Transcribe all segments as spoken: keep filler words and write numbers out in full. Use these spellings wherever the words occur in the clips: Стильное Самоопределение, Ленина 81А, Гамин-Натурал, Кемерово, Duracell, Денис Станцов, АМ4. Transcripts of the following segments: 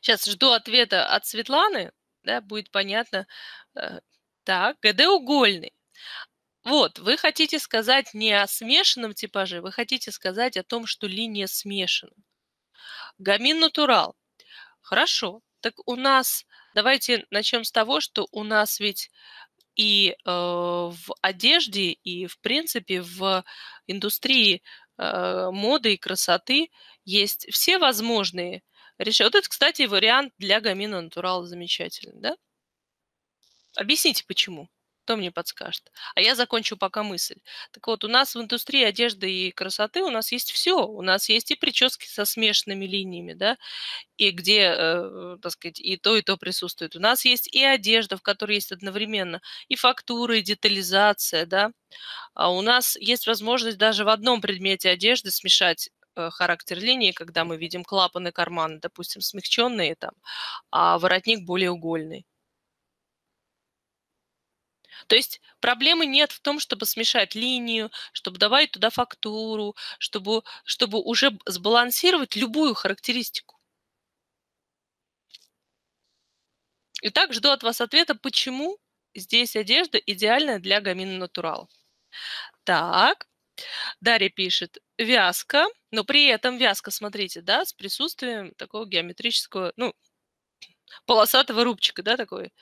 Сейчас жду ответа от Светланы, да, будет понятно. Так, ГД-угольный. Вот, вы хотите сказать не о смешанном типаже, вы хотите сказать о том, что линия смешана. Гамин-натурал. Хорошо. Так у нас, давайте начнем с того, что у нас ведь и э, в одежде, и в принципе в индустрии э, моды и красоты есть все возможные решения. Вот это, кстати, вариант для гамина-натурала замечательный, да? Объясните, почему. Кто мне подскажет? А я закончу пока мысль. Так вот, у нас в индустрии одежды и красоты у нас есть все. У нас есть и прически со смешанными линиями, да, и где, э, так сказать, и то, и то присутствует. У нас есть и одежда, в которой есть одновременно и фактура, и детализация, да. А у нас есть возможность даже в одном предмете одежды смешать характер линии, когда мы видим клапаны кармана, допустим, смягченные там, а воротник более угольный. То есть проблемы нет в том, чтобы смешать линию, чтобы добавить туда фактуру, чтобы, чтобы уже сбалансировать любую характеристику. Итак, жду от вас ответа, почему здесь одежда идеальная для гамин-натурала. Так, Дарья пишет, вязка, но при этом вязка, смотрите, да, с присутствием такого геометрического, ну, полосатого рубчика, да, такой,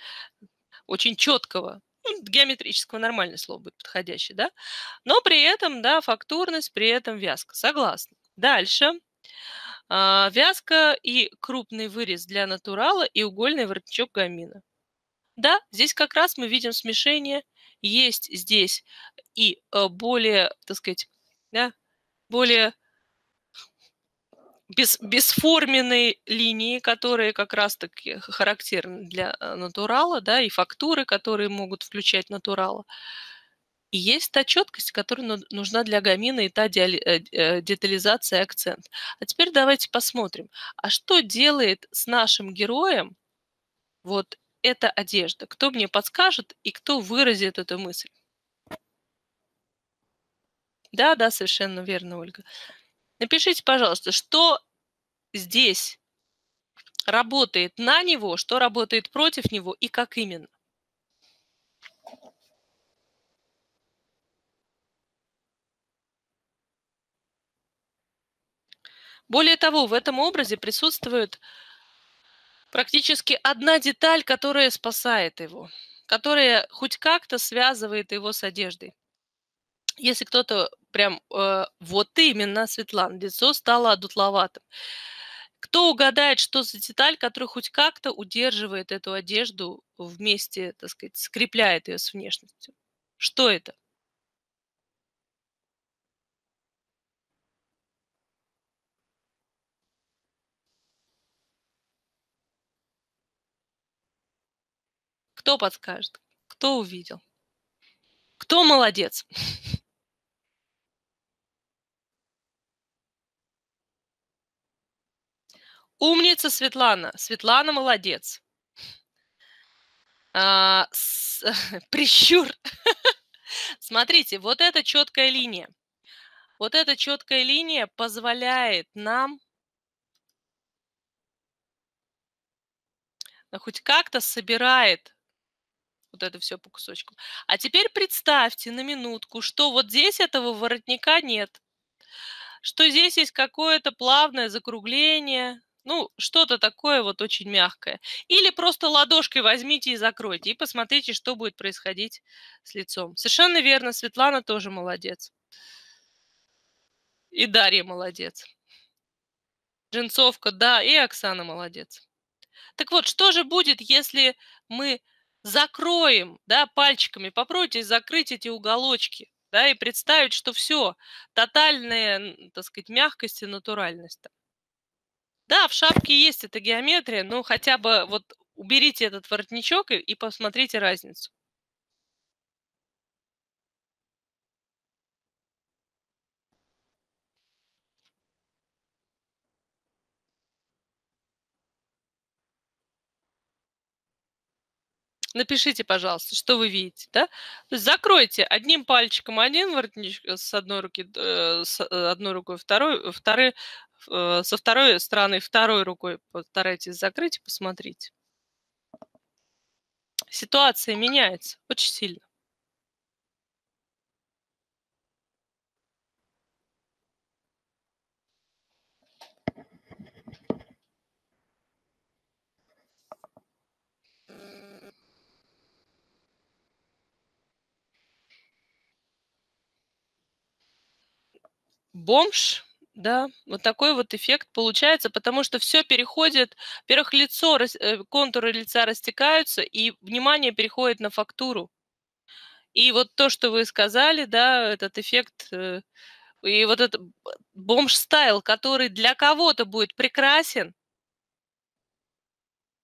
очень четкого. Геометрического, нормальное слово будет подходящее, да? Но при этом, да, фактурность, при этом вязка. Согласна. Дальше. А, вязка и крупный вырез для натурала и угольный воротничок гамина. Да, здесь как раз мы видим смешение. Есть здесь и более, так сказать, да, более без, бесформенные линии, которые как раз-таки характерны для натурала, да, и фактуры, которые могут включать натурала. И есть та четкость, которая нужна для гамина, и та детализация, акцент. А теперь давайте посмотрим, а что делает с нашим героем вот эта одежда? Кто мне подскажет и кто выразит эту мысль? Да, да, совершенно верно, Ольга. Напишите, пожалуйста, что здесь работает на него, что работает против него и как именно. Более того, в этом образе присутствует практически одна деталь, которая спасает его, которая хоть как-то связывает его с одеждой. Если кто-то прям э, вот именно, Светлана, лицо стало одутловатым. Кто угадает, что за деталь, которая хоть как-то удерживает эту одежду вместе, так сказать, скрепляет ее с внешностью? Что это? Кто подскажет? Кто увидел? Кто молодец? Умница, Светлана. Светлана молодец. А, с, прищур. Смотрите, вот эта четкая линия. Вот эта четкая линия позволяет нам хоть как-то собирает вот это все по кусочкам. А теперь представьте на минутку, что вот здесь этого воротника нет. Что здесь есть какое-то плавное закругление. Ну, что-то такое вот очень мягкое. Или просто ладошкой возьмите и закройте, и посмотрите, что будет происходить с лицом. Совершенно верно, Светлана тоже молодец. И Дарья молодец. Джинсовка, да, и Оксана молодец. Так вот, что же будет, если мы закроем, да, пальчиками, попробуйте закрыть эти уголочки, да, и представить, что все, тотальная, так сказать, мягкость и натуральность. Да, в шапке есть эта геометрия, но хотя бы вот уберите этот воротничок и, и посмотрите разницу. Напишите, пожалуйста, что вы видите. Да? То есть закройте одним пальчиком один воротничок с одной руки, с одной рукой, второй, второй, со второй стороны, второй рукой постарайтесь закрыть и посмотрите. Ситуация меняется очень сильно. Бомж, да, вот такой вот эффект получается, потому что все переходит, во-первых, лицо, контуры лица растекаются, и внимание переходит на фактуру. И вот то, что вы сказали, да, этот эффект, и вот этот бомж-стайл, который для кого-то будет прекрасен,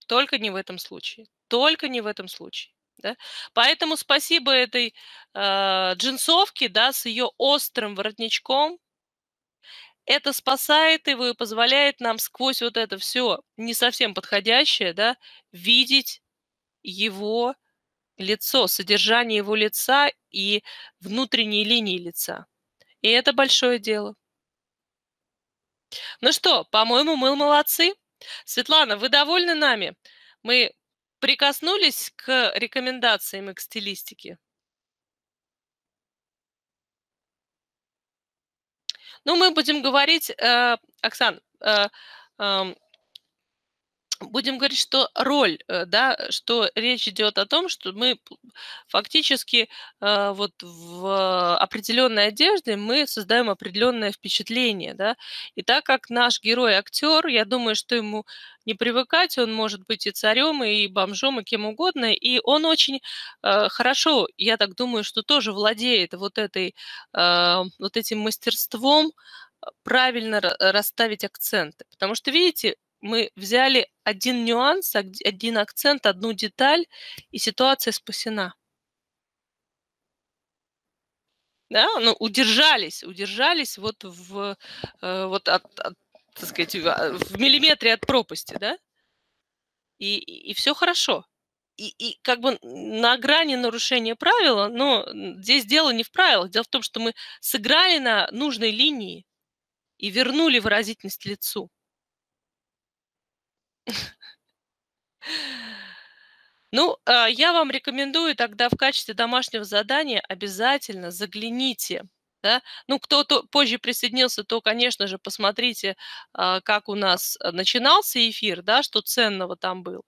только не в этом случае, только не в этом случае. Да? Поэтому спасибо этой э, джинсовке, да, с ее острым воротничком. Это спасает его и позволяет нам сквозь вот это все не совсем подходящее, да, видеть его лицо, содержание его лица и внутренние линии лица. И это большое дело. Ну что, по-моему, мы молодцы. Светлана, вы довольны нами? Мы прикоснулись к рекомендациям и к стилистике? Ну, мы будем говорить, э, Оксан, э, э, будем говорить, что роль, э, да, что речь идет о том, что мы фактически э, вот в определенной одежде мы создаем определенное впечатление, да, и так как наш герой-актер, я думаю, что ему не привыкать, он может быть и царем, и бомжом, и кем угодно, и он очень э, хорошо, я так думаю, что тоже владеет вот, этой, э, вот этим мастерством правильно расставить акценты. Потому что, видите, мы взяли один нюанс, один акцент, одну деталь, и ситуация спасена. Да? Ну, удержались, удержались вот, в, э, вот от, от, так сказать, в миллиметре от пропасти, да? И, и, и все хорошо. И, и как бы на грани нарушения правила, но здесь дело не в правилах. Дело в том, что мы сыграли на нужной линии и вернули выразительность лицу. Ну, я вам рекомендую тогда в качестве домашнего задания обязательно загляните. Да? Ну, кто-то позже присоединился, то, конечно же, посмотрите, как у нас начинался эфир, да, что ценного там было.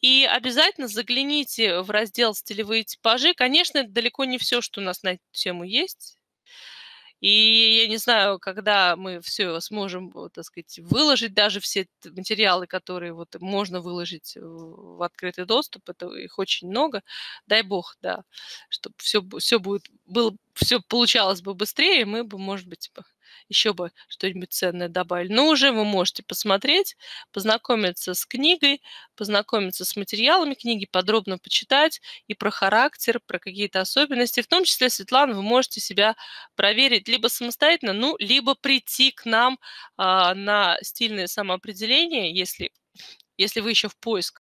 И обязательно загляните в раздел «Стилевые типажи». Конечно, это далеко не все, что у нас на эту тему есть. И я не знаю, когда мы все сможем, так сказать, выложить, даже все материалы, которые вот можно выложить в открытый доступ, это их очень много. Дай бог, да, чтобы все, все, будет, было, все получалось бы быстрее, мы бы, может быть, еще бы что-нибудь ценное добавили. Но уже вы можете посмотреть, познакомиться с книгой, познакомиться с материалами книги, подробно почитать и про характер, про какие-то особенности. В том числе, Светлана, вы можете себя проверить либо самостоятельно, ну, либо прийти к нам а, на стильное самоопределение, если, если вы еще в поисках.